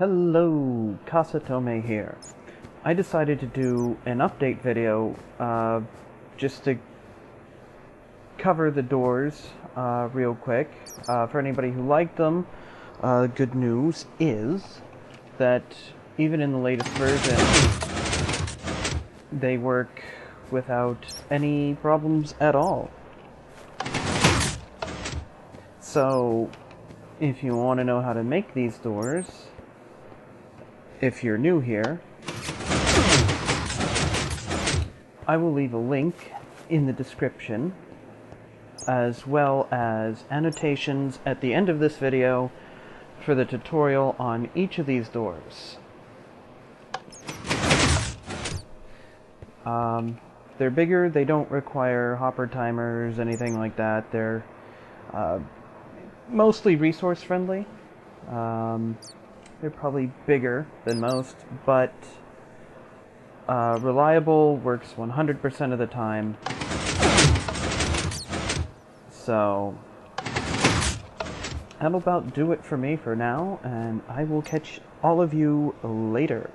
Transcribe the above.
Hello, Kasatome here. I decided to do an update video just to cover the doors real quick. For anybody who liked them, good news is that even in the latest version, they work without any problems at all. So, if you want to know how to make these doors, if you're new here, I will leave a link in the description, as well as annotations at the end of this video for the tutorial on each of these doors. They're bigger, they don't require hopper timers, anything like that. They're mostly resource friendly. They're probably bigger than most, but reliable, works 100% of the time. So that'll about do it for me for now, and I will catch all of you later.